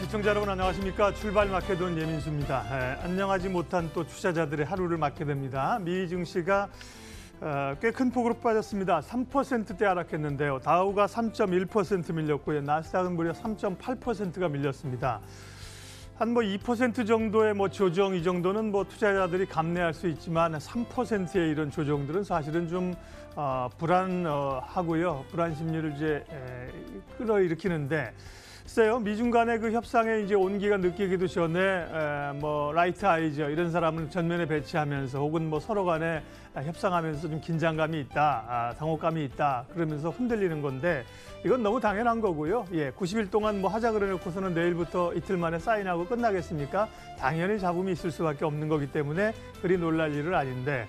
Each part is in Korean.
시청자 여러분 안녕하십니까? 출발 마켓온 예민수입니다. 안녕하지 못한 또 투자자들의 하루를 맞게 됩니다. 미 증시가 꽤 큰 폭으로 빠졌습니다. 3%대 하락했는데요. 다우가 3.1% 밀렸고요. 나스닥은 무려 3.8%가 밀렸습니다. 한 2% 정도의 조정 이 정도는 투자자들이 감내할 수 있지만 3%의 이런 조정들은 사실은 좀 불안하고요. 불안 심리를 이제 끌어일으키는데 글쎄요, 미중 간의 협상에 이제 온기가 느끼기도 전에 라이트하이저 이런 사람을 전면에 배치하면서 혹은 서로 간에 협상하면서 좀 긴장감이 있다, 당혹감이 있다 그러면서 흔들리는 건데 이건 너무 당연한 거고요. 예, 90일 동안 하자 그래놓고서는 내일부터 이틀 만에 사인하고 끝나겠습니까? 당연히 잡음이 있을 수밖에 없는 거기 때문에 그리 놀랄 일은 아닌데.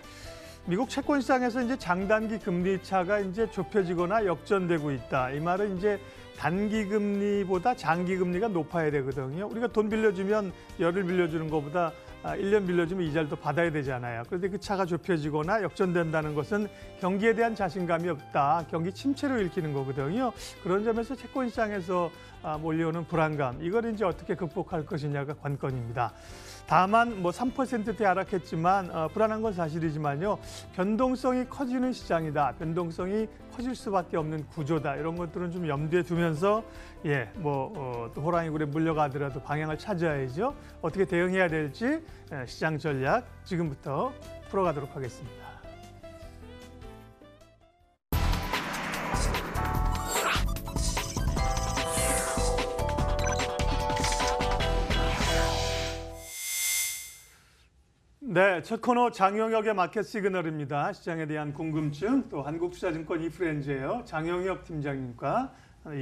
미국 채권 시장에서 이제 장단기 금리 차가 이제 좁혀지거나 역전되고 있다. 이 말은 이제 단기 금리보다 장기 금리가 높아야 되거든요. 우리가 돈 빌려주면 열흘 빌려주는 것보다 1년 빌려주면 이자를 더 받아야 되잖아요. 그런데 그 차가 좁혀지거나 역전된다는 것은 경기에 대한 자신감이 없다. 경기 침체로 일으키는 거거든요. 그런 점에서 채권 시장에서 몰려오는 불안감, 이걸 이제 어떻게 극복할 것이냐가 관건입니다. 다만 3%대 하락했지만 불안한 건 사실이지만요. 변동성이 커지는 시장이다. 변동성이 커질 수밖에 없는 구조다. 이런 것들은 좀 염두에 두면서 또 호랑이굴에 물려가더라도 방향을 찾아야죠. 어떻게 대응해야 될지 시장 전략 지금부터 풀어가도록 하겠습니다. 네, 첫 코너 장용혁의 마켓 시그널입니다. 시장에 대한 궁금증, 또 한국투자증권 이프렌즈예요. 장용혁 팀장님과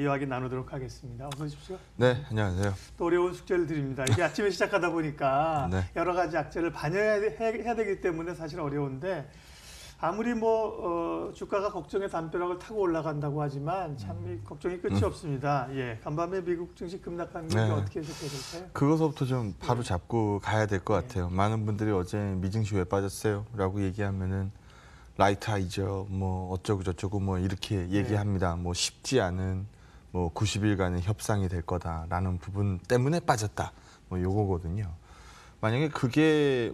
이야기 나누도록 하겠습니다. 어서 오십시오. 네, 안녕하세요. 또 어려운 숙제를 드립니다. 이게 아침에 시작하다 보니까 네. 여러 가지 악재를 반영해야 되기 때문에 사실 어려운데 아무리 주가가 걱정의 담벼락을 타고 올라간다고 하지만 참 걱정이 끝이 없습니다. 예, 간밤에 미국 증시 급락한 게 네. 어떻게 해석될까요? 그것부터 좀 바로 잡고 가야 될 것 같아요. 많은 분들이 어제 미증시 왜 빠졌어요?라고 얘기하면은 라이트하이저 어쩌고 저쩌고 이렇게 얘기합니다. 쉽지 않은 90일간의 협상이 될 거다라는 부분 때문에 빠졌다. 요거거든요. 만약에 그게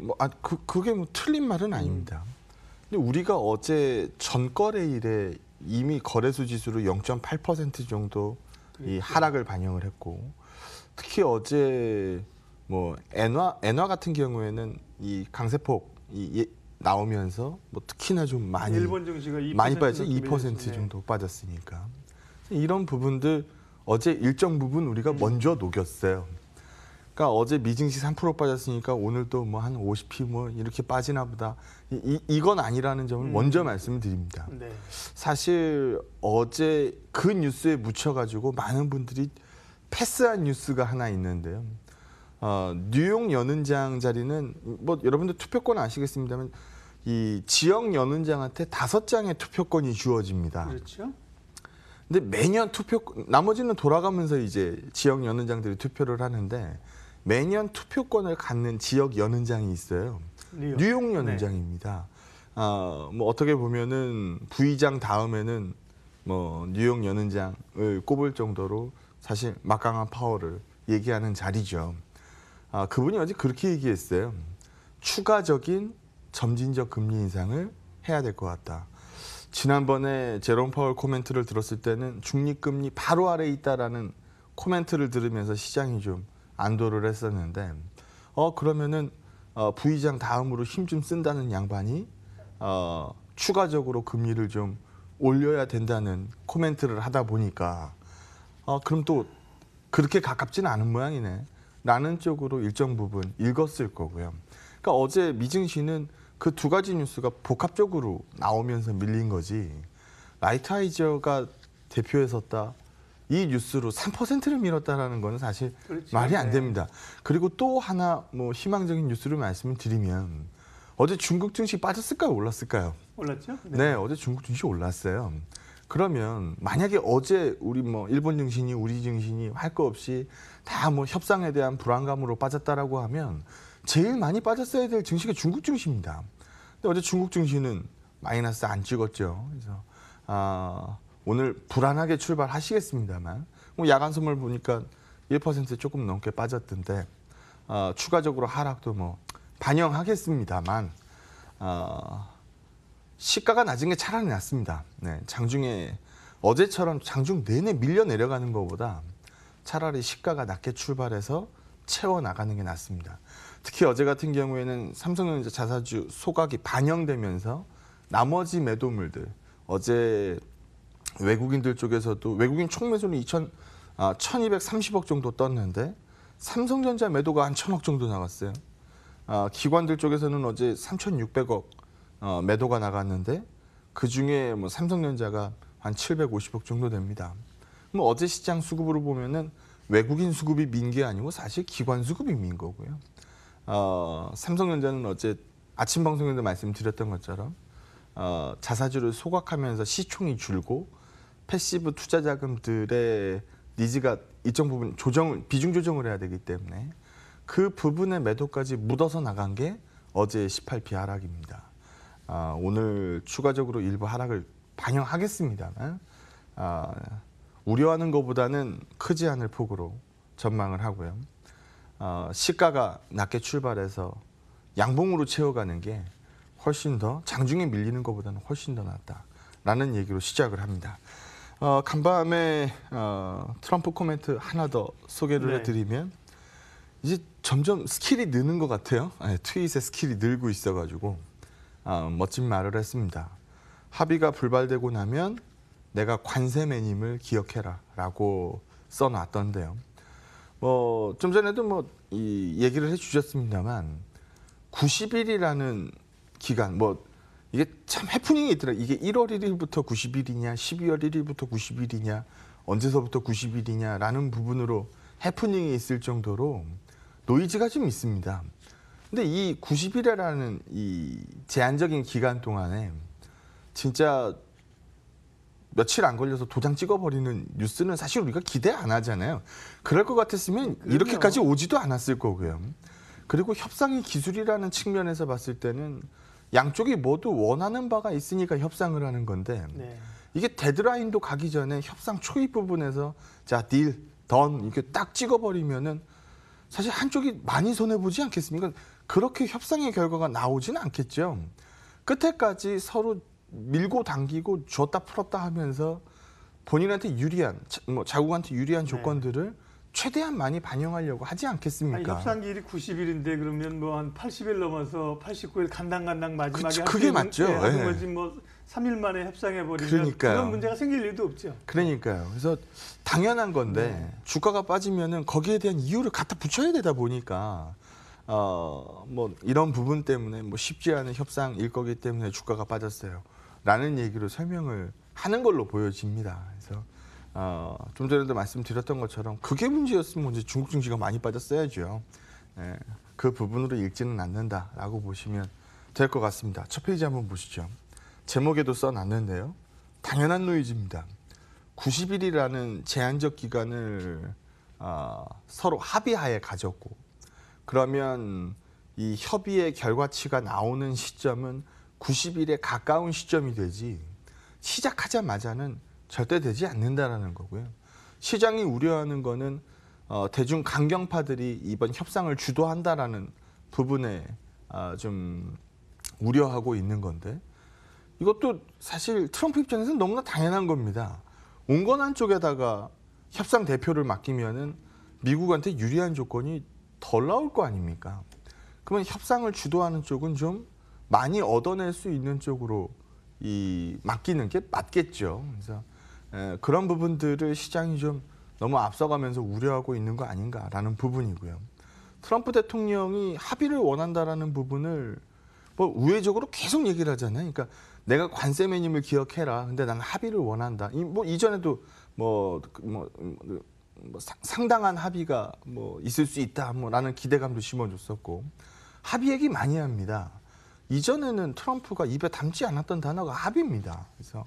그게 틀린 말은 아닙니다. 근데 우리가 어제 전 거래일에 이미 거래소 지수로 0.8% 정도 이 하락을 반영을 했고 특히 어제 엔화 같은 경우에는 이 강세폭 나오면서 특히나 좀 많이 일본 증시가 2% 많이 빠졌죠. 2% 정도 빠졌으니까 이런 부분들 어제 일정 부분 우리가 먼저 녹였어요. 그러니까 어제 미증시 3% 빠졌으니까 오늘도 한 50p 이렇게 빠지나 보다. 이건 아니라는 점을 먼저 말씀드립니다. 네. 사실 어제 그 뉴스에 묻혀가지고 많은 분들이 패스한 뉴스가 하나 있는데요. 뉴욕 연은장 자리는 여러분들 투표권 아시겠습니다만 이 지역 연은장한테 5장의 투표권이 주어집니다. 그렇죠. 근데 매년 나머지는 돌아가면서 이제 지역 연은장들이 투표를 하는데. 매년 투표권을 갖는 지역 연은장이 있어요. 뉴욕 연은장입니다. 네. 어떻게 보면은 부의장 다음에는 뉴욕 연은장을 꼽을 정도로 사실 막강한 파워를 얘기하는 자리죠. 그분이 어제 그렇게 얘기했어요. 추가적인 점진적 금리 인상을 해야 될 것 같다. 지난번에 제롬 파월 코멘트를 들었을 때는 중립금리 바로 아래에 있다라는 코멘트를 들으면서 시장이 좀 안도를 했었는데 그러면은 부의장 다음으로 힘 좀 쓴다는 양반이 추가적으로 금리를 좀 올려야 된다는 코멘트를 하다 보니까 그럼 또 그렇게 가깝진 않은 모양이네 라는 쪽으로 일정 부분 읽었을 거고요. 그러니까 어제 미증시는 그 두 가지 뉴스가 복합적으로 나오면서 밀린 거지 라이트하이저가 대표에 섰다. 이 뉴스로 3%를 밀었다라는 거는 사실 그렇죠. 말이 안 됩니다. 그리고 또 하나 희망적인 뉴스를 말씀을 드리면 어제 중국 증시 빠졌을까요? 올랐을까요? 올랐죠? 네, 어제 중국 증시 올랐어요. 그러면 만약에 어제 우리 일본 증시니 우리 증시니 할 거 없이 다 협상에 대한 불안감으로 빠졌다라고 하면 제일 많이 빠졌어야 될 증시가 중국 증시입니다. 근데 어제 중국 증시는 마이너스 안 찍었죠. 그래서 오늘 불안하게 출발하시겠습니다만 야간 선물 보니까 1% 조금 넘게 빠졌던데 추가적으로 하락도 뭐 반영하겠습니다만 시가가 낮은 게 차라리 낫습니다. 네, 장중에 어제처럼 장중 내내 밀려 내려가는 것보다 차라리 시가가 낮게 출발해서 채워나가는 게 낫습니다. 특히 어제 같은 경우에는 삼성전자 자사주 소각이 반영되면서 나머지 매도물들, 어제 외국인들 쪽에서도 외국인 총매수는 1230억 정도 떴는데 삼성전자 매도가 한 1000억 정도 나갔어요. 기관들 쪽에서는 어제 3600억 매도가 나갔는데 그중에 뭐 삼성전자가 한 750억 정도 됩니다. 뭐 어제 시장 수급으로 보면은 외국인 수급이 민 게 아니고 사실 기관 수급이 민 거고요. 삼성전자는 어제 아침 방송에도 말씀드렸던 것처럼 자사주를 소각하면서 시총이 줄고 패시브 투자 자금들의 니즈가 일정 부분 비중 조정을 해야 되기 때문에 그 부분의 매도까지 묻어서 나간 게 어제 18P 하락입니다. 오늘 추가적으로 일부 하락을 반영하겠습니다만 우려하는 것보다는 크지 않을 폭으로 전망을 하고요. 시가가 낮게 출발해서 양봉으로 채워가는 게 훨씬 더 장중에 밀리는 것보다는 훨씬 더 낫다라는 얘기로 시작을 합니다. 간밤에 트럼프 코멘트 하나 더 소개를 해드리면 이제 점점 스킬이 느는 것 같아요. 트윗의 스킬이 늘고 있어가지고 멋진 말을 했습니다. 합의가 불발되고 나면 내가 관세매님을 기억해라라고 써놨던데요. 뭐 좀 전에도 뭐 이 얘기를 해주셨습니다만 90일이라는 기간, 뭐 이게 참 해프닝이 있더라고요. 이게 1월 1일부터 90일이냐, 12월 1일부터 90일이냐, 언제서부터 90일이냐라는 부분으로 해프닝이 있을 정도로 노이즈가 좀 있습니다. 근데 이 90일이라는 이 제한적인 기간 동안에 진짜 며칠 안 걸려서 도장 찍어버리는 뉴스는 사실 우리가 기대 안 하잖아요. 그럴 것 같았으면 이렇게까지 오지도 않았을 거고요. 그리고 협상의 기술이라는 측면에서 봤을 때는 양쪽이 모두 원하는 바가 있으니까 협상을 하는 건데 이게 데드라인도 가기 전에 협상 초입 부분에서 자, 딜, 던 이렇게 딱 찍어버리면은 사실 한쪽이 많이 손해보지 않겠습니까? 그렇게 협상의 결과가 나오진 않겠죠. 끝에까지 서로 밀고 당기고 줬다 풀었다 하면서 본인한테 유리한, 뭐 자국한테 유리한 조건들을 최대한 많이 반영하려고 하지 않겠습니까? 아니, 협상기일이 90일인데 그러면 뭐 한 80일 넘어서 89일 간당간당 마지막에 그게 맞죠. 하는 거지 뭐 3일 만에 협상해버리면 그러니까요. 그런 문제가 생길 일도 없죠. 그러니까요. 그래서 당연한 건데 주가가 빠지면은 거기에 대한 이유를 갖다 붙여야 되다 보니까 뭐 이런 부분 때문에 뭐 쉽지 않은 협상일 거기 때문에 주가가 빠졌어요. 라는 얘기로 설명을 하는 걸로 보여집니다. 그래서 좀 전에도 말씀드렸던 것처럼 그게 문제였으면 이제 중국 증시가 많이 빠졌어야죠. 예, 그 부분으로 읽지는 않는다라고 보시면 될 것 같습니다. 첫 페이지 한번 보시죠. 제목에도 써놨는데요. 당연한 노이즈입니다. 90일이라는 제한적 기간을 서로 합의하에 가졌고 그러면 이 협의의 결과치가 나오는 시점은 90일에 가까운 시점이 되지 시작하자마자는 절대 되지 않는다라는 거고요. 시장이 우려하는 거는 대중 강경파들이 이번 협상을 주도한다라는 부분에 좀 우려하고 있는 건데 이것도 사실 트럼프 입장에서는 너무나 당연한 겁니다. 온건한 쪽에다가 협상 대표를 맡기면은 미국한테 유리한 조건이 덜 나올 거 아닙니까? 그러면 협상을 주도하는 쪽은 좀 많이 얻어낼 수 있는 쪽으로 맡기는 게 맞겠죠. 그래서 그런 부분들을 시장이 좀 너무 앞서가면서 우려하고 있는 거 아닌가라는 부분이고요. 트럼프 대통령이 합의를 원한다라는 부분을 뭐 우회적으로 계속 얘기를 하잖아요. 그러니까 내가 관세매님을 기억해라. 근데 난 합의를 원한다. 뭐 이전에도 상당한 합의가 뭐 있을 수 있다. 뭐라는 기대감도 심어줬었고 합의 얘기 많이 합니다. 이전에는 트럼프가 입에 담지 않았던 단어가 합의입니다. 그래서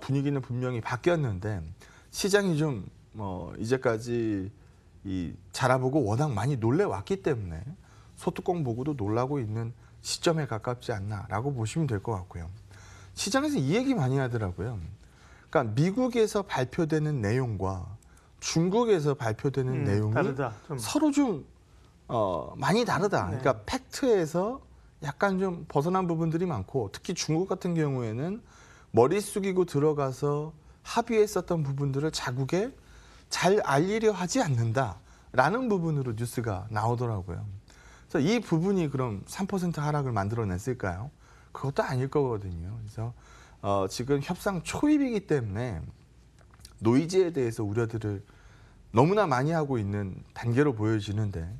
분위기는 분명히 바뀌었는데 시장이 좀 뭐 이제까지 자라보고 워낙 많이 놀래왔기 때문에 소뚜껑 보고도 놀라고 있는 시점에 가깝지 않나라고 보시면 될 것 같고요. 시장에서 이 얘기 많이 하더라고요. 그러니까 미국에서 발표되는 내용과 중국에서 발표되는 내용이 다르다, 서로 좀 많이 다르다. 네. 그러니까 팩트에서 약간 좀 벗어난 부분들이 많고, 특히 중국 같은 경우에는 머리 숙이고 들어가서 합의했었던 부분들을 자국에 잘 알리려 하지 않는다라는 부분으로 뉴스가 나오더라고요. 그래서 이 부분이 그럼 3% 하락을 만들어냈을까요? 그것도 아닐 거거든요. 그래서 지금 협상 초입이기 때문에 노이즈에 대해서 우려들을 너무나 많이 하고 있는 단계로 보여지는데,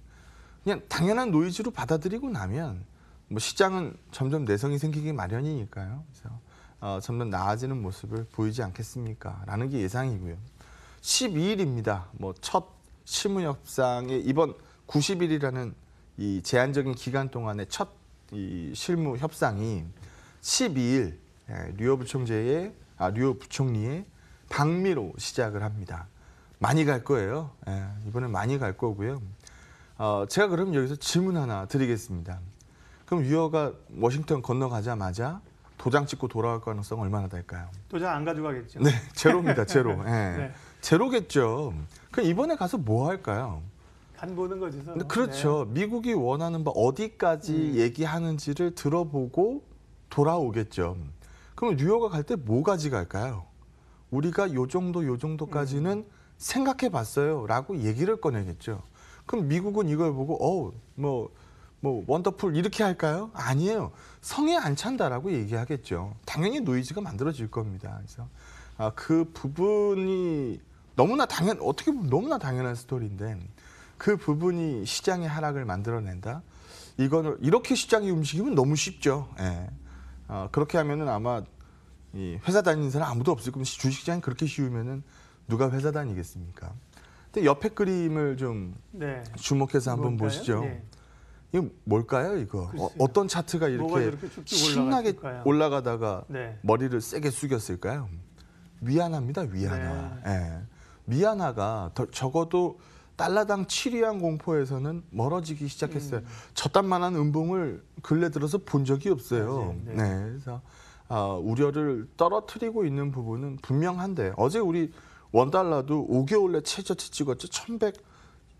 그냥 당연한 노이즈로 받아들이고 나면 뭐 시장은 점점 내성이 생기기 마련이니까요. 그래서 점점 나아지는 모습을 보이지 않겠습니까? 라는 게 예상이고요. 12일입니다. 뭐 첫 실무협상의 이번 90일이라는 이 제한적인 기간 동안의 첫 이 실무협상이 12일 류어 부총리의 방미로 시작을 합니다. 많이 갈 거예요. 예, 이번엔 많이 갈 거고요. 제가 그럼 여기서 질문 하나 드리겠습니다. 그럼 류어가 워싱턴 건너가자마자 도장 찍고 돌아갈 가능성 얼마나 될까요? 도장 안 가져가겠죠. 네, 제로입니다. 제로. 예. 네. 제로겠죠. 그럼 이번에 가서 뭐 할까요? 간 보는 거죠. 서로. 그렇죠. 네. 미국이 원하는 바 어디까지 얘기하는지를 들어보고 돌아오겠죠. 그럼 류어가 갈 때 뭐 가져갈까요? 우리가 요 정도까지는 생각해 봤어요 라고 얘기를 꺼내겠죠. 그럼 미국은 이걸 보고 뭐 원더풀 이렇게 할까요? 아니에요. 성에 안 찬다라고 얘기하겠죠. 당연히 노이즈가 만들어질 겁니다. 그래서 그 부분이 너무나 어떻게 보면 너무나 당연한 스토리인데, 그 부분이 시장의 하락을 만들어낸다. 이거는 이렇게 시장이 움직이면 너무 쉽죠. 예. 그렇게 하면은 아마 이 회사 다니는 사람 아무도 없을 겁니다. 주식시장이 그렇게 쉬우면은 누가 회사 다니겠습니까? 근데 옆에 그림을 좀 주목해서 한번 보시죠. 네. 이거 뭘까요, 이거? 어떤 차트가 이렇게 신나게 올라가다가 머리를 세게 숙였을까요? 위안화입니다, 위안화. 네. 예. 위안화가 적어도 달러당 7위안 공포에서는 멀어지기 시작했어요. 저딴만한 음봉을 근래 들어서 본 적이 없어요. 네. 네. 그래서 우려를 떨어뜨리고 있는 부분은 분명한데, 어제 우리 원달러도 5개월 내 최저치 찍었죠.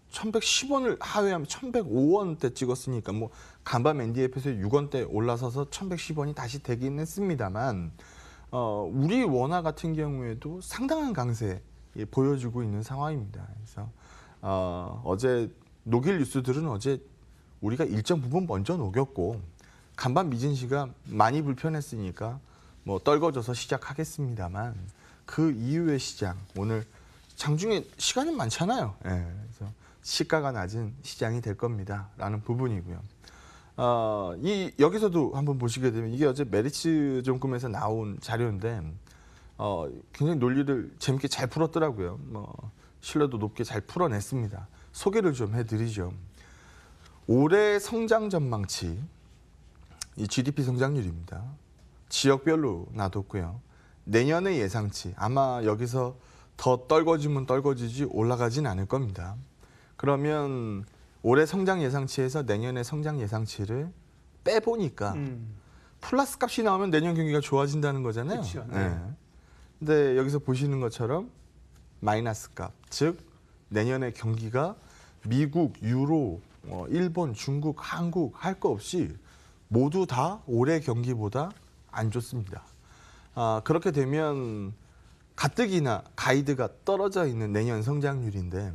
1110원을 하회하면 1105원대 찍었으니까 뭐 간밤 NDF에서 6원대 올라서서 1110원이 다시 되긴 했습니다만, 우리 원화 같은 경우에도 상당한 강세 보여주고 있는 상황입니다. 그래서 어제 녹일 뉴스들은 어제 우리가 일정 부분 먼저 녹였고, 간밤 미진시가 많이 불편했으니까 뭐 떨궈져서 시작하겠습니다만, 그 이후의 시장, 오늘 장중에 시간은 많잖아요. 예, 그래서 시가가 낮은 시장이 될 겁니다라는 부분이고요. 여기서도 한번 보시게 되면 이게 어제 메리츠 증권에서 나온 자료인데 굉장히 논리를 재밌게 잘 풀었더라고요. 뭐 신뢰도 높게 잘 풀어냈습니다. 소개를 좀 해드리죠. 올해 성장 전망치, 이 GDP 성장률입니다. 지역별로 놔뒀고요. 내년의 예상치, 아마 여기서 더 떨궈지면 떨궈지지 올라가진 않을 겁니다. 그러면 올해 성장 예상치에서 내년의 성장 예상치를 빼보니까 플러스 값이 나오면 내년 경기가 좋아진다는 거잖아요. 그렇죠. 네. 네. 근데 여기서 보시는 것처럼 마이너스 값, 즉 내년의 경기가 미국, 유로, 일본, 중국, 한국 할 거 없이 모두 다 올해 경기보다 안 좋습니다. 그렇게 되면 가뜩이나 가이드가 떨어져 있는 내년 성장률인데,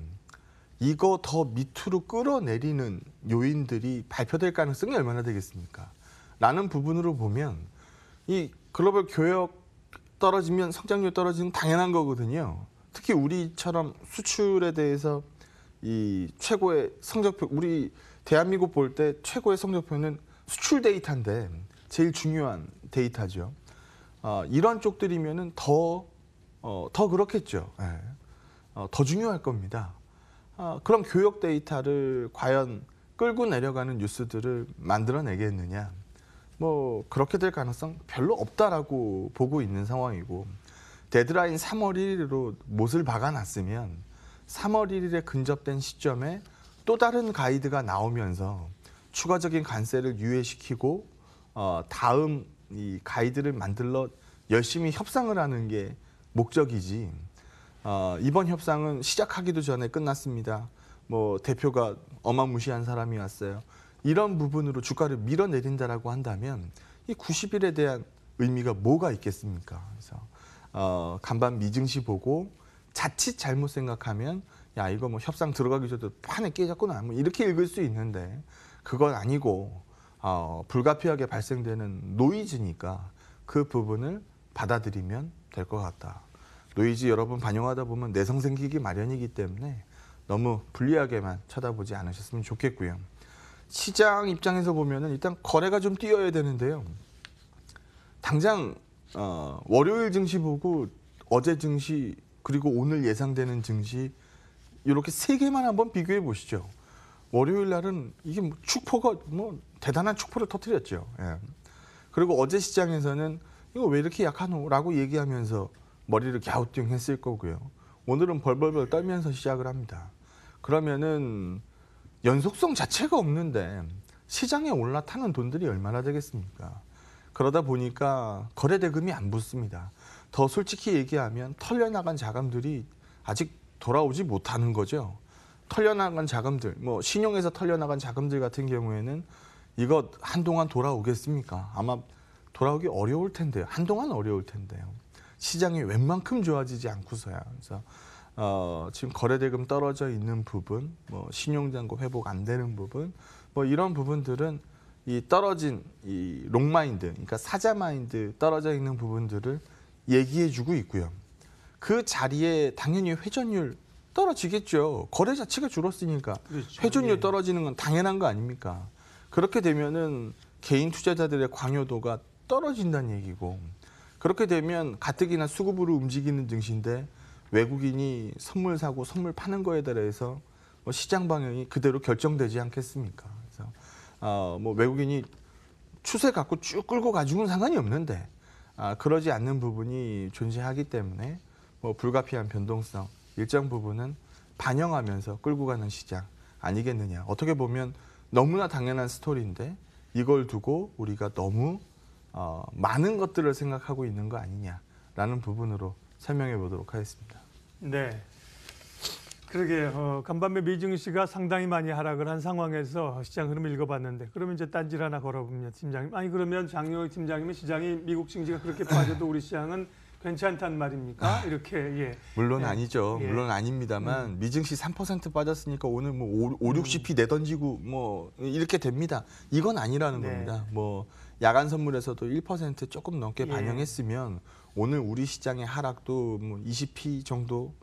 이거 더 밑으로 끌어내리는 요인들이 발표될 가능성이 얼마나 되겠습니까? 라는 부분으로 보면 이 글로벌 교역 떨어지면 성장률 떨어지는 당연한 거거든요. 특히 우리처럼 수출에 대해서 이 최고의 성적표, 우리 대한민국 볼 때 최고의 성적표는 수출 데이터인데 제일 중요한 데이터죠. 이런 쪽들이면은 더 그렇겠죠. 네. 더 중요할 겁니다. 그럼 교역 데이터를 과연 끌고 내려가는 뉴스들을 만들어내겠느냐? 뭐 그렇게 될 가능성 별로 없다라고 보고 있는 상황이고, 데드라인 3월 1일로 못을 박아놨으면 3월 1일에 근접된 시점에 또 다른 가이드가 나오면서 추가적인 관세를 유예시키고 다음 이 가이드를 만들러 열심히 협상을 하는 게 목적이지, 이번 협상은 시작하기도 전에 끝났습니다. 뭐 대표가 어마무시한 사람이 왔어요. 이런 부분으로 주가를 밀어내린다라고 한다면 이 90일에 대한 의미가 뭐가 있겠습니까? 그래서 간밤 미증시 보고 자칫 잘못 생각하면 야 이거 뭐 협상 들어가기 전에 판에 깨졌구나 뭐 이렇게 읽을 수 있는데 그건 아니고 불가피하게 발생되는 노이즈니까 그 부분을 받아들이면 될 것 같다. 노이즈 여러 번 반영하다 보면 내성 생기기 마련이기 때문에 너무 불리하게만 쳐다보지 않으셨으면 좋겠고요. 시장 입장에서 보면은 일단 거래가 좀 뛰어야 되는데요. 당장 월요일 증시 보고 어제 증시 그리고 오늘 예상되는 증시 이렇게 세 개만 한번 비교해 보시죠. 월요일 날은 이게 뭐 축포가 뭐 대단한 축포를 터뜨렸죠. 예. 그리고 어제 시장에서는 이거 왜 이렇게 약하노라고 얘기하면서 머리를 갸우뚱 했을 거고요. 오늘은 벌벌벌 떨면서 시작을 합니다. 그러면은 연속성 자체가 없는데 시장에 올라타는 돈들이 얼마나 되겠습니까? 그러다 보니까 거래 대금이 안 붙습니다. 더 솔직히 얘기하면 털려나간 자금들이 아직 돌아오지 못하는 거죠. 털려나간 자금들, 뭐 신용에서 털려나간 자금들 같은 경우에는 이거 한동안 돌아오겠습니까? 아마 돌아오기 어려울 텐데요. 한동안 어려울 텐데요. 시장이 웬만큼 좋아지지 않고서야. 그래서 지금 거래대금 떨어져 있는 부분, 뭐 신용잔고 회복 안 되는 부분, 뭐 이런 부분들은 이 떨어진 이 롱마인드, 그러니까 사자마인드 떨어져 있는 부분들을 얘기해주고 있고요. 그 자리에 당연히 회전율 떨어지겠죠. 거래 자체가 줄었으니까 그렇죠. 회전율 떨어지는 건 당연한 거 아닙니까? 그렇게 되면은 개인 투자자들의 관여도가 떨어진다는 얘기고 그렇게 되면 가뜩이나 수급으로 움직이는 증시인데 외국인이 선물 사고 선물 파는 거에 대해서 뭐 시장 방향이 그대로 결정되지 않겠습니까? 그래서 뭐 외국인이 추세 갖고 쭉 끌고 가지고는 상관이 없는데 그러지 않는 부분이 존재하기 때문에 뭐 불가피한 변동성 일정 부분은 반영하면서 끌고 가는 시장 아니겠느냐. 어떻게 보면 너무나 당연한 스토리인데 이걸 두고 우리가 너무 많은 것들을 생각하고 있는 거 아니냐라는 부분으로 설명해 보도록 하겠습니다. 네, 그러게 간밤에 미증시가 상당히 많이 하락을 한 상황에서 시장 흐름 읽어봤는데 그러면 이제 딴지를 하나 걸어봅니다, 팀장님. 아니 그러면 장용혁 팀장님이 시장이 미국 증시가 그렇게 빠져도 우리 시장은 괜찮단 말입니까? 이렇게 예. 물론 예. 아니죠. 예. 물론 아닙니다만 미증시 3% 빠졌으니까 오늘 뭐 5, 60p 내던지고 뭐 이렇게 됩니다. 이건 아니라는 네. 겁니다. 뭐 야간 선물에서도 1% 조금 넘게 예. 반영했으면 오늘 우리 시장의 하락도 뭐 20p 정도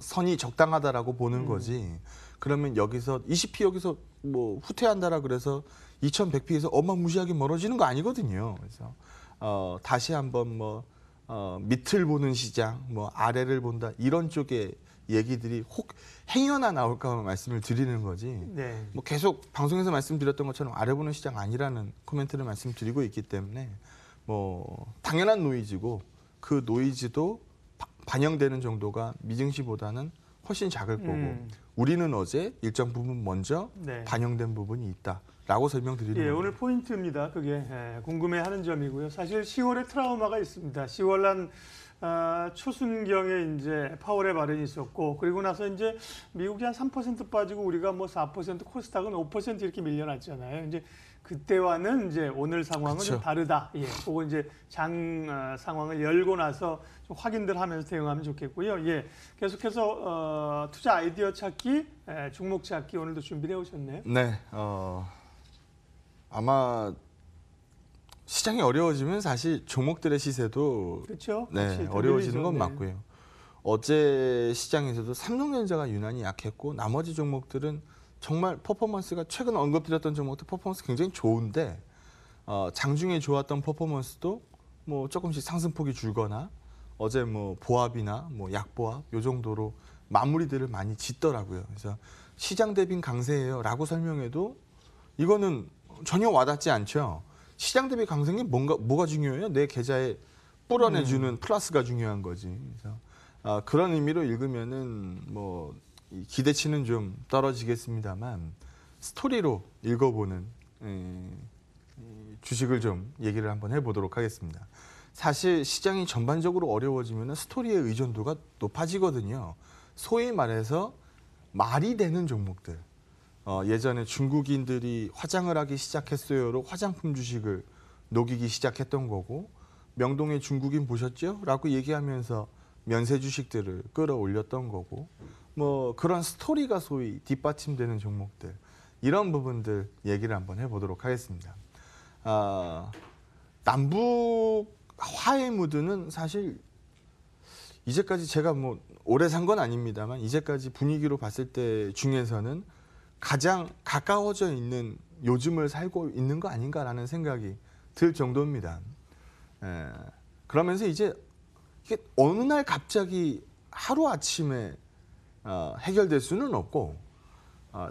선이 적당하다라고 보는 거지. 그러면 여기서 20p 여기서 뭐 후퇴한다라 그래서 2100p에서 어마무시하게 멀어지는 거 아니거든요. 그래서 다시 한번 뭐 밑을 보는 시장, 뭐 아래를 본다 이런 쪽의 얘기들이 혹 행여나 나올까 말씀을 드리는 거지. 네. 뭐 계속 방송에서 말씀드렸던 것처럼 아래 보는 시장 아니라는 코멘트를 말씀드리고 있기 때문에 뭐 당연한 노이즈고 그 노이즈도 반영되는 정도가 미증시보다는 훨씬 작을 거고 우리는 어제 일정 부분 먼저 네. 반영된 부분이 있다라고 설명드리는 거예요. 예, 오늘 포인트입니다. 그게 예, 궁금해하는 점이고요. 사실 10월에 트라우마가 있습니다. 10월 한 초순경에 이제 파월의 발언이 있었고 그리고 나서 이제 미국이 한 3% 빠지고 우리가 뭐 4% 코스닥은 5% 이렇게 밀려났잖아요. 이제 그때와는 이제 오늘 상황은 그쵸. 좀 다르다. 예, 그거 이제 장 상황을 열고 나서 좀 확인들 하면서 대응하면 좋겠고요. 예, 계속해서 투자 아이디어 찾기, 종목 찾기 오늘도 준비해 오셨네요. 네, 아마 시장이 어려워지면 사실 종목들의 시세도 그렇죠. 네, 어려워지는 건 맞고요. 어제 시장에서도 삼성전자가 유난히 약했고 나머지 종목들은 정말 퍼포먼스가 최근 언급드렸던 종목도 퍼포먼스 굉장히 좋은데 장중에 좋았던 퍼포먼스도 뭐 조금씩 상승폭이 줄거나 어제 뭐 보합이나 뭐 약보합 요 정도로 마무리들을 많이 짓더라고요. 그래서 시장 대비 강세예요라고 설명해도 이거는 전혀 와닿지 않죠. 시장 대비 강세는 뭐가 중요해요? 내 계좌에 뿌려내주는 플러스가 중요한 거지. 그래서 그런 의미로 읽으면은 뭐. 기대치는 좀 떨어지겠습니다만 스토리로 읽어보는 주식을 좀 얘기를 한번 해보도록 하겠습니다. 사실 시장이 전반적으로 어려워지면 스토리의 의존도가 높아지거든요. 소위 말해서 말이 되는 종목들. 예전에 중국인들이 화장을 하기 시작했어요로 화장품 주식을 녹이기 시작했던 거고, 명동에 중국인 보셨죠? 라고 얘기하면서 면세 주식들을 끌어올렸던 거고, 뭐 그런 스토리가 소위 뒷받침되는 종목들, 이런 부분들 얘기를 한번 해보도록 하겠습니다. 남북 화해 무드는 사실 이제까지 제가 뭐 오래 산 건 아닙니다만 이제까지 분위기로 봤을 때 중에서는 가장 가까워져 있는 요즘을 살고 있는 거 아닌가라는 생각이 들 정도입니다. 그러면서 이제 이게 어느 날 갑자기 하루아침에 해결될 수는 없고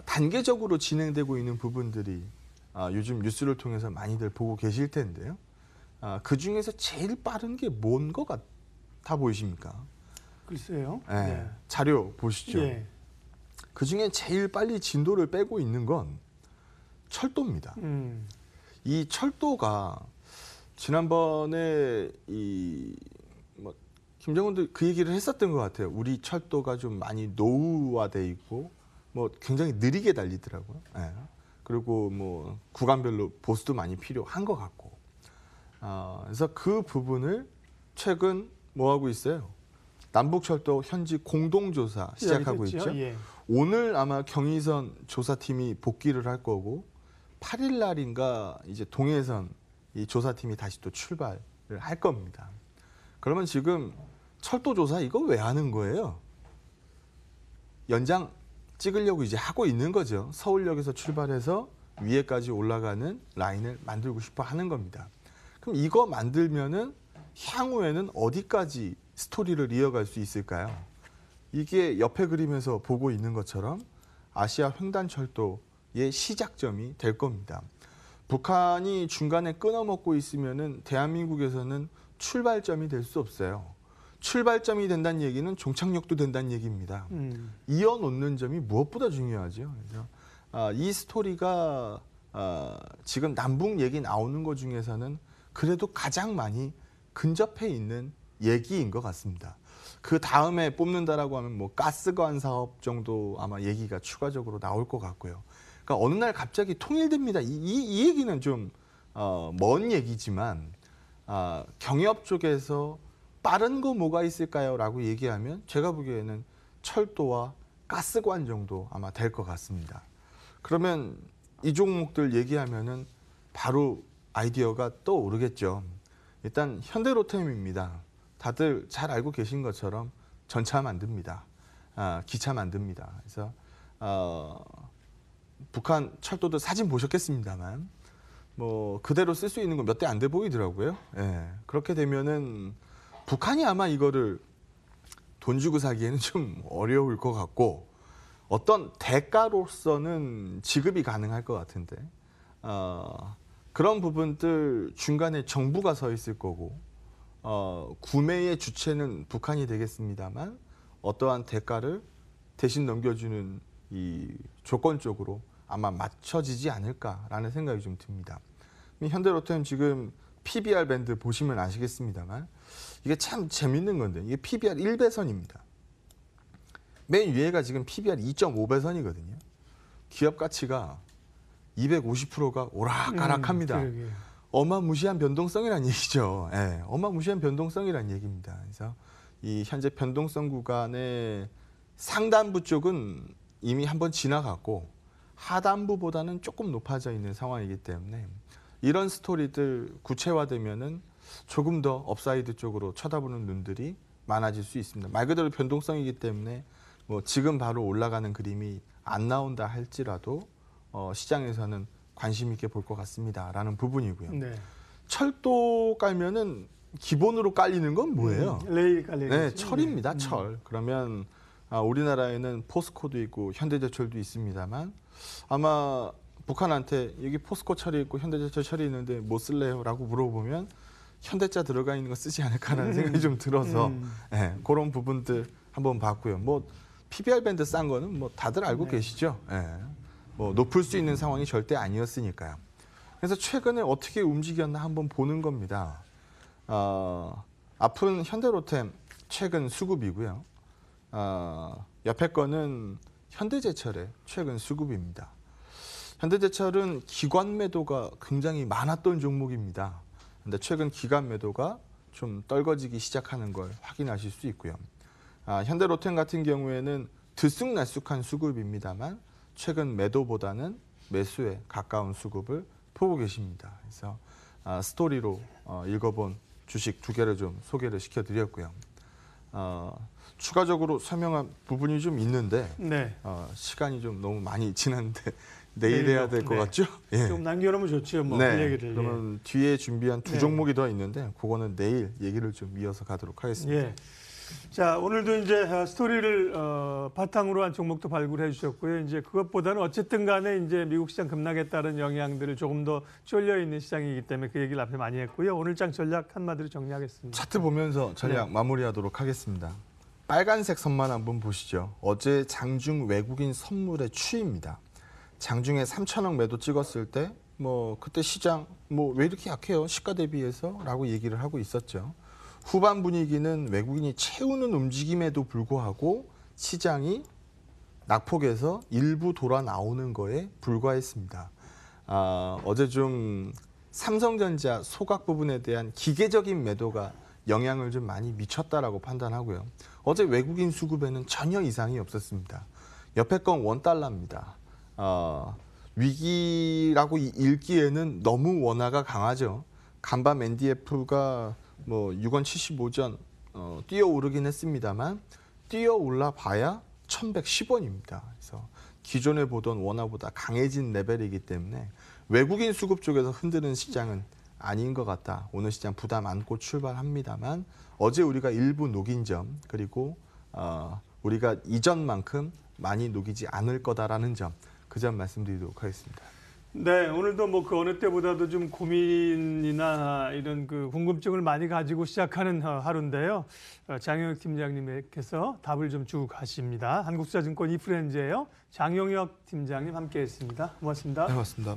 단계적으로 진행되고 있는 부분들이 요즘 뉴스를 통해서 많이들 보고 계실 텐데요. 그중에서 제일 빠른 게 뭔 것 같아 보이십니까? 글쎄요. 네. 자료 보시죠. 네. 그중에 제일 빨리 진도를 빼고 있는 건 철도입니다. 이 철도가 지난번에 김정은도 그 얘기를 했었던 것 같아요. 우리 철도가 좀 많이 노후화돼 있고 뭐 굉장히 느리게 달리더라고요. 네. 그리고 뭐 구간별로 보수도 많이 필요한 것 같고. 그래서 그 부분을 최근 뭐 하고 있어요? 남북철도 현지 공동조사 시작하고 있죠. 예. 오늘 아마 경의선 조사팀이 복귀를 할 거고 8일 날인가 이제 동해선 이 조사팀이 다시 또 출발을 할 겁니다. 그러면 지금 철도 조사 이거 왜 하는 거예요? 연장 찍으려고 이제 하고 있는 거죠. 서울역에서 출발해서 위에까지 올라가는 라인을 만들고 싶어 하는 겁니다. 그럼 이거 만들면은 향후에는 어디까지 스토리를 이어갈 수 있을까요? 이게 옆에 그림에서 보고 있는 것처럼 아시아 횡단철도의 시작점이 될 겁니다. 북한이 중간에 끊어먹고 있으면은 대한민국에서는 출발점이 될 수 없어요. 출발점이 된다는 얘기는 종착역도 된다는 얘기입니다. 이어놓는 점이 무엇보다 중요하죠. 그래서 이 스토리가 지금 남북 얘기 나오는 것 중에서는 그래도 가장 많이 근접해 있는 얘기인 것 같습니다. 그 다음에 뽑는다라고 하면 뭐 가스관 사업 정도 아마 얘기가 추가적으로 나올 것 같고요. 그러니까 어느 날 갑자기 통일됩니다. 이 얘기는 좀 먼 얘기지만 경협 쪽에서 빠른 거 뭐가 있을까요? 라고 얘기하면 제가 보기에는 철도와 가스관 정도 아마 될 것 같습니다. 그러면 이 종목들 얘기하면은 바로 아이디어가 떠오르겠죠. 일단 현대로템입니다. 다들 잘 알고 계신 것처럼 전차 만듭니다. 기차 만듭니다. 그래서 북한 철도도 사진 보셨겠습니다만 뭐 그대로 쓸 수 있는 건 몇 대 안 돼 보이더라고요. 예. 그렇게 되면은 북한이 아마 이거를 돈 주고 사기에는 좀 어려울 것 같고 어떤 대가로서는 지급이 가능할 것 같은데 그런 부분들 중간에 정부가 서 있을 거고 구매의 주체는 북한이 되겠습니다만 어떠한 대가를 대신 넘겨주는 이 조건적으로 아마 맞춰지지 않을까라는 생각이 좀 듭니다. 현대로템 지금 PBR 밴드 보시면 아시겠습니다만 이게 참 재밌는 건데 이게 PBR 1배선입니다. 맨 위에가 지금 PBR 2.5배선이거든요. 기업 가치가 250%가 오락가락합니다. 어마무시한 변동성이란 얘기죠. 네, 어마무시한 변동성이란 얘기입니다. 그래서 이 현재 변동성 구간의 상단부 쪽은 이미 한번 지나갔고 하단부보다는 조금 높아져 있는 상황이기 때문에 이런 스토리들 구체화되면은 조금 더 업사이드 쪽으로 쳐다보는 눈들이 많아질 수 있습니다. 말 그대로 변동성이기 때문에 뭐 지금 바로 올라가는 그림이 안 나온다 할지라도 시장에서는 관심 있게 볼 것 같습니다라는 부분이고요. 네. 철도 깔면은 기본으로 깔리는 건 뭐예요? 레일 깔리는. 네, 철입니다. 네. 철. 그러면 우리나라에는 포스코도 있고 현대제철도 있습니다만 아마 북한한테 여기 포스코 철이 있고 현대제철 철이 있는데 뭐 쓸래요? 라고 물어보면 현대자 들어가 있는 거 쓰지 않을까라는 생각이 좀 들어서 네, 그런 부분들 한번 봤고요. 뭐 PBR 밴드 싼 거는 뭐 다들 알고 네. 계시죠. 네. 뭐 높을 수 있는 상황이 절대 아니었으니까요. 그래서 최근에 어떻게 움직였나 한번 보는 겁니다. 앞은 현대로템 최근 수급이고요. 옆에 거는 현대제철의 최근 수급입니다. 현대제철은 기관 매도가 굉장히 많았던 종목입니다. 근데 최근 기관 매도가 좀 떨궈지기 시작하는 걸 확인하실 수 있고요. 현대로템 같은 경우에는 들쑥날쑥한 수급입니다만 최근 매도보다는 매수에 가까운 수급을 보고 계십니다. 그래서 스토리로 읽어본 주식 두 개를 좀 소개를 시켜드렸고요. 추가적으로 설명한 부분이 좀 있는데 네. 시간이 좀 너무 많이 지났는데 내일 해야 될 것 네. 같죠? 네. 좀 남겨놓으면 좋지요. 뭐 네. 그 얘기를. 그러면 예. 뒤에 준비한 두 종목이 더 있는데 그거는 내일 얘기를 좀 이어서 가도록 하겠습니다. 예. 자, 오늘도 이제 스토리를 바탕으로 한 종목도 발굴해 주셨고요. 이제 그것보다는 어쨌든 간에 이제 미국 시장 급락에 따른 영향들을 조금 더 쫄려 있는 시장이기 때문에 그 얘기를 앞에 많이 했고요. 오늘장 전략 한마디로 정리하겠습니다. 차트 보면서 전략 네. 마무리하도록 하겠습니다. 빨간색 선만 한번 보시죠. 어제 장중 외국인 선물의 추이입니다. 장중에 3,000억 매도 찍었을 때 뭐 그때 시장 뭐 왜 이렇게 약해요? 시가 대비해서라고 얘기를 하고 있었죠. 후반 분위기는 외국인이 채우는 움직임에도 불구하고 시장이 낙폭에서 일부 돌아 나오는 거에 불과했습니다. 어제 좀 삼성전자 소각 부분에 대한 기계적인 매도가 영향을 좀 많이 미쳤다라고 판단하고요. 어제 외국인 수급에는 전혀 이상이 없었습니다. 옆에 건 원달러입니다. 위기라고 읽기에는 너무 원화가 강하죠. 간밤 NDF가 뭐 6원 75전 뛰어오르긴 했습니다만 뛰어올라봐야 1,110원입니다. 그래서 기존에 보던 원화보다 강해진 레벨이기 때문에 외국인 수급 쪽에서 흔드는 시장은 아닌 것 같다. 오늘 시장 부담 안고 출발합니다만 어제 우리가 일부 녹인 점 그리고 우리가 이전만큼 많이 녹이지 않을 거다라는 점 그 점 말씀드리도록 하겠습니다. 네, 오늘도 뭐 그 어느 때보다도 좀 고민이나 이런 그 궁금증을 많이 가지고 시작하는 하루인데요. 장용혁 팀장님께서 답을 좀 주고 가십니다. 한국투자증권 이프렌즈예요. 장용혁 팀장님 함께했습니다. 고맙습니다. 네, 고맙습니다.